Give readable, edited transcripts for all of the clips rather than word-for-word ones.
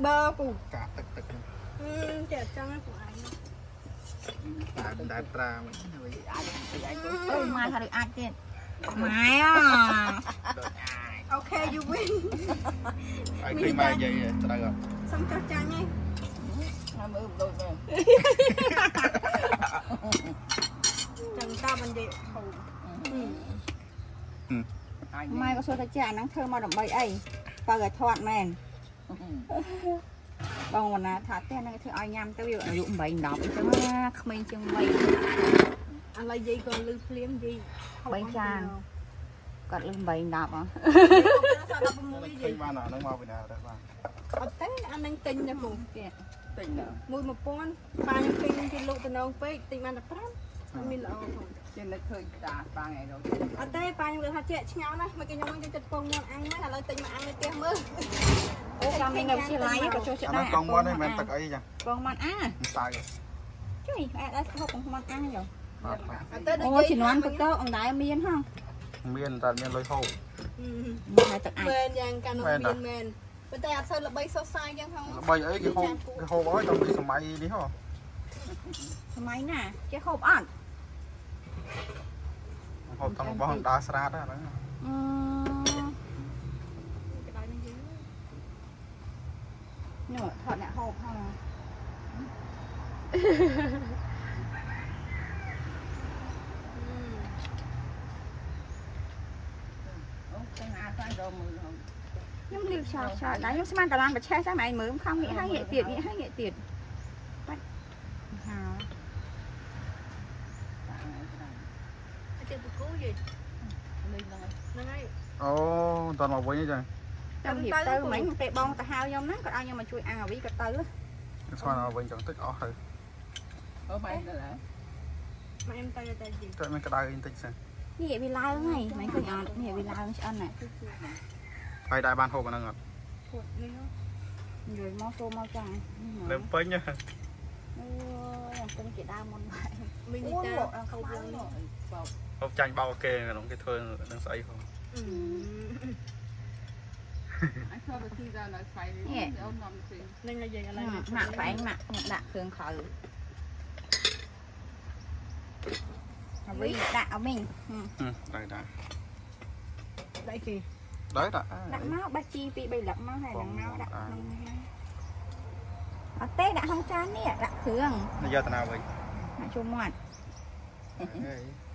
เบอร์กูกาตึกตึกเจ็ดจังเลยกูไอ้ตาตาตรามันมาทะเลอาเจ็ดไม่อ่ะโอเคยูวินไอ้ที่มาใหญ่ๆตราก่อนซ้ำจังจังไงทำเออโดนเลยจังตามันเด็กเขาไม่ก็โซดาแจนั่งเธอมาดมใบไอ้ปลาเกยทอดแมนบางวันนะถ้าเต้นนั่งเธออ้อยยำเต้าอยู่อายุใบดอกใช่ไหมขมิ้นเชียงใบอะไรยี่ก็ลืมเลี้ยงยี่ใบจานก็ลืมใบดอกอ่ะขึ้นมาหน่อยน้องมาไปนะได้บ้างเอาเต้นอันนั้นติงนะมึงมือมาป้อนปลายังติงกินลูกตะนองไปติงมันตะพร้อมมีเหล้ากินแล้วเคยด่าปลาไงเราเอาเต้ปลายังเหลือหาเจ๊เช้านะมันกินยังไม่จะจัดปงนอนอังไหมถ้าเราติงมาอังเลยเตี้ยมือโอ้ยมีเงินซื้อไรก็ช่วยได้ปงมันให้มันตะไอ้ยังปงมันอ่ะตายเลยช่วยไอ้ได้เขาปงมันอ่ะอยู่โอ้ชินวันก็เต้าอังได้เมียนห้องเมียนแต่เมียนลอยเข้าไม่ใช่ตะไอ้เมียนยังการนอนเมียนเป็นแต่อาเซอร์ระบายโซไซยังเขาระบายไอ้กี่โฮบ้าตอนนี้สมัยนี้เหรอสมัยน่ะแกโฮบ้านโฮบตอนบ้านดาสระได้แล้วหนูถอดเนี่ยโฮบเข้ามาโอ้เป็นอาใส่โดมือยังเลี้ยวชาชาได้ยังสมานตารางแบบแช่ใช่ไหมมือข้างนี้ให้เหยียดติดนี้ให้เหยียดติดไปหาติดตัวกู้ยังโอ้ตอนหมอบไว้ยังไงตอนหิวเตอร์เหมือนเตะบอลแต่หาวยอมนั้นก็เอายังมาช่วยอาวิกับเตอร์ช่วยเอาไปจังตึกอ๋อเลยเอาไปนั่นแหละมาเอ็มเตอร์เตอร์จีเตอร์มันกระดายอินเตอร์ใช่นี่เหยียดเวลาแล้วไงไม่เคยอ่านเหยียดเวลาไม่ใช่อันไหนไปได้บ้านโฮกันแล้วเงาะอยู่มอโซมอจังเริ่มเปิ้ลเนี่ยยังเป็นกีดามันไปไม่ได้เขาเบิ้ลเขาจังเบาเกย์น้องเกย์เธอน้องใส่เขาเนี่ยนั่งอะไรอย่างอะไรหมักไปหมักหนักเครื่องเขาเอาวิ่งได้เอาวิ่งได้ได้ได้สิđấy là đặng máu ba chi bị bị lật máu này đặng máu đặng ở té đặng không chán nè đặng thường bây giờ tao nào vậy hãy cho mòn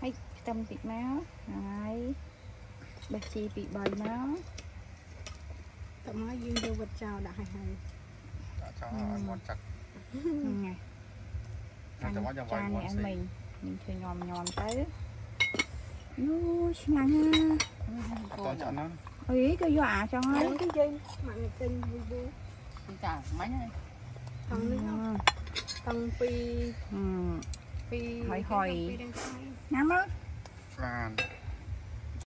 hãy tâm bị máu này ba chi bị bời máu tao nói riêng đồ vật chào đặng hay hay chào mòn chặt này cha mẹ mình nhìn thấy nhòm nhòm tới nuôi ngang con chọn nó ấy cái dọa cho nó cái gì mặn tinh vui vui cả mấy này tăng lên tăng pi hồi hồi nắm á